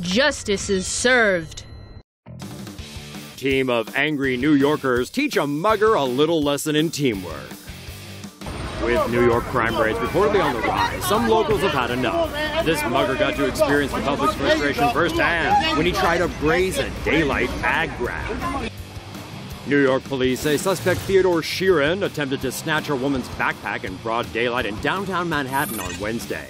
Justice is served. Team of angry New Yorkers teach a mugger a little lesson in teamwork. With New York crime rates reportedly on the rise, some locals have had enough. This mugger got to experience the public's frustration firsthand when he tried to graze a daylight bag grab. New York police say suspect Theodore Shearin attempted to snatch a woman's backpack in broad daylight in downtown Manhattan on Wednesday.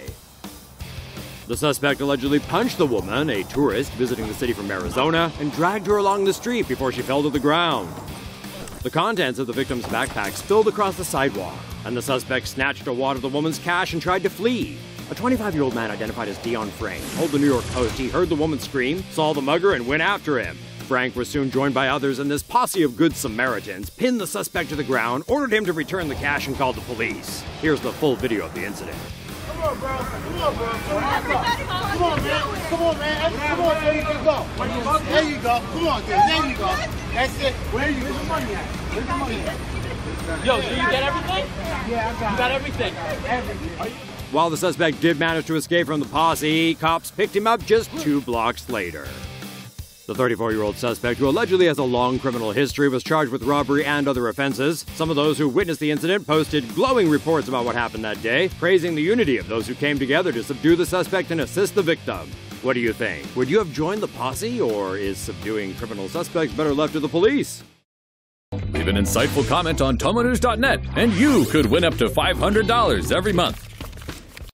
The suspect allegedly punched the woman, a tourist visiting the city from Arizona, and dragged her along the street before she fell to the ground. The contents of the victim's backpack spilled across the sidewalk, and the suspect snatched a wad of the woman's cash and tried to flee. A 25-year-old man identified as Dion Frank told the New York Post he heard the woman scream, saw the mugger, and went after him. Frank was soon joined by others, and this posse of good Samaritans pinned the suspect to the ground, ordered him to return the cash, and called the police. Here's the full video of the incident. Come on, bro. Come on, bro. Come on, man. Come on, man. Come on, there you go. There you go. Come on, dude. There you go. That's it. Where are you? Where's the money at? Where's the money at? Yo, so you got everything? Yeah, I got it. You got everything? Everything. While the suspect did manage to escape from the posse, cops picked him up just 2 blocks later. The 34-year-old suspect, who allegedly has a long criminal history, was charged with robbery and other offenses. Some of those who witnessed the incident posted glowing reports about what happened that day, praising the unity of those who came together to subdue the suspect and assist the victim. What do you think? Would you have joined the posse, or is subduing criminal suspects better left to the police? Leave an insightful comment on tomonews.net, and you could win up to $500 every month.